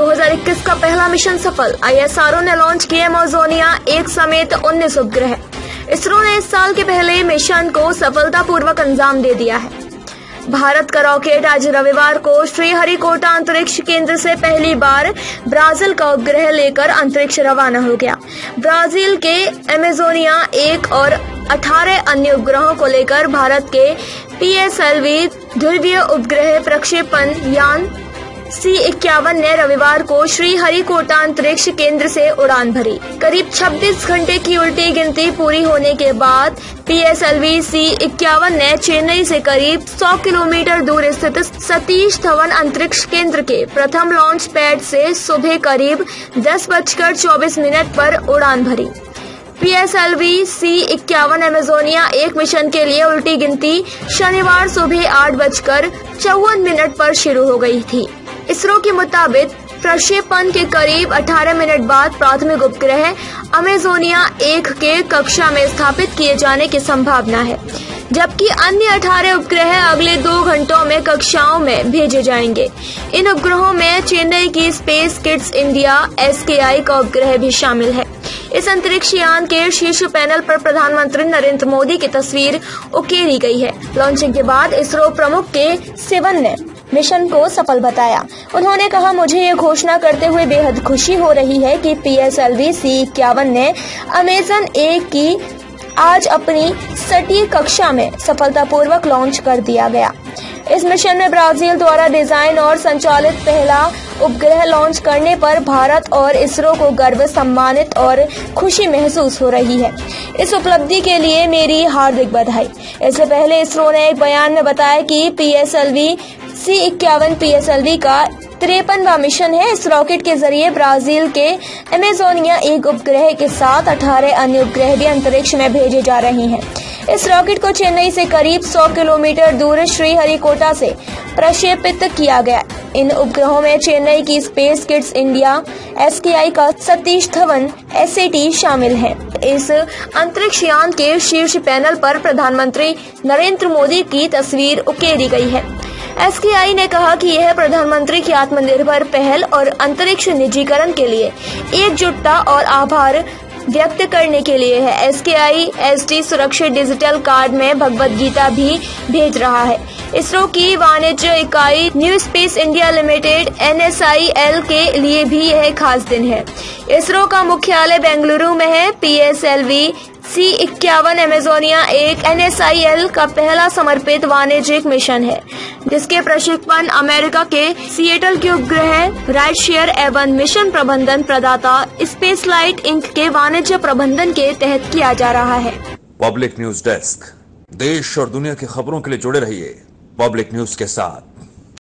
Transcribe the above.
2021 का पहला मिशन सफल, ISRO ने लॉन्च किए अमेज़ोनिया-1 समेत 19 उपग्रह। इसरो ने इस साल के पहले मिशन को सफलतापूर्वक अंजाम दे दिया है। भारत का रॉकेट आज रविवार को श्रीहरिकोटा अंतरिक्ष केंद्र से पहली बार ब्राजील का उपग्रह लेकर अंतरिक्ष रवाना हो गया। ब्राजील के अमेज़ोनिया-1 और 18 अन्य उपग्रहों को लेकर भारत के PSLV ध्रुवीय उपग्रह प्रक्षेपण यान C-51 ने रविवार को श्रीहरिकोटा अंतरिक्ष केंद्र से उड़ान भरी। करीब 26 घंटे की उल्टी गिनती पूरी होने के बाद PSLV C-51 ने चेन्नई से करीब 100 किलोमीटर दूर स्थित सतीश धवन अंतरिक्ष केंद्र के प्रथम लॉन्च पैड से सुबह करीब 10:24 पर उड़ान भरी। PSLV C-51 अमेज़ोनिया-1 मिशन के लिए उल्टी गिनती शनिवार सुबह 8:54 पर शुरू हो गई थी। इसरो के मुताबिक प्रक्षेपण के करीब 18 मिनट बाद प्राथमिक उपग्रह अमेज़ोनिया-1 के कक्षा में स्थापित किए जाने की संभावना है, जबकि अन्य 18 उपग्रह अगले 2 घंटों में कक्षाओं में भेजे जाएंगे। इन उपग्रहों में चेन्नई की स्पेस किड्स इंडिया (SKI) का उपग्रह भी शामिल है। इस अंतरिक्ष यान के शीर्ष पैनल पर प्रधानमंत्री नरेंद्र मोदी की तस्वीर उकेरी गई है। लॉन्चिंग के बाद इसरो प्रमुख के सिवन ने मिशन को सफल बताया। उन्होंने कहा, मुझे ये घोषणा करते हुए बेहद खुशी हो रही है कि PSLV C-51 ने अमेज़न-1 की आज अपनी सटीक कक्षा में सफलतापूर्वक लॉन्च कर दिया गया। इस मिशन में ब्राजील द्वारा डिजाइन और संचालित पहला उपग्रह लॉन्च करने पर भारत और इसरो को गर्व, सम्मानित और खुशी महसूस हो रही है। इस उपलब्धि के लिए मेरी हार्दिक बधाई। इससे पहले इसरो ने एक बयान में बताया कि PSLV C-51 PSLV का 53वां मिशन है। इस रॉकेट के जरिए ब्राजील के अमेज़ोनिया-1 उपग्रह के साथ 18 अन्य उपग्रह भी अंतरिक्ष में भेजे जा रहे हैं। इस रॉकेट को चेन्नई से करीब 100 किलोमीटर दूर श्रीहरिकोटा से प्रक्षेपित किया गया। इन उपग्रहों में चेन्नई की स्पेस किड्स इंडिया (SKI) का सतीश धवन (SAT) शामिल है। इस अंतरिक्ष यान के शीर्ष पैनल पर प्रधानमंत्री नरेंद्र मोदी की तस्वीर उकेरी गई है। SKI ने कहा कि यह प्रधानमंत्री की आत्मनिर्भर पहल और अंतरिक्ष निजीकरण के लिए एकजुटता और आभार व्यक्त करने के लिए है। SKI SD सुरक्षित डिजिटल कार्ड में भगवद गीता भी भेज रहा है। इसरो की वाणिज्य इकाई new space India limited (NSIL) के लिए भी यह खास दिन है। इसरो का मुख्यालय बेंगलुरु में है। PSLV C-51 अमेज़ोनिया-1 NSIL का पहला समर्पित वाणिज्यिक मिशन है, जिसके प्रशिक्षण अमेरिका के सिएटल के उपग्रह राइट शेयर एवं मिशन प्रबंधन प्रदाता स्पेसलाइट इंक के वाणिज्य प्रबंधन के तहत किया जा रहा है। पब्लिक न्यूज डेस्क, देश और दुनिया की खबरों के लिए जुड़े रहिए पब्लिक न्यूज के साथ।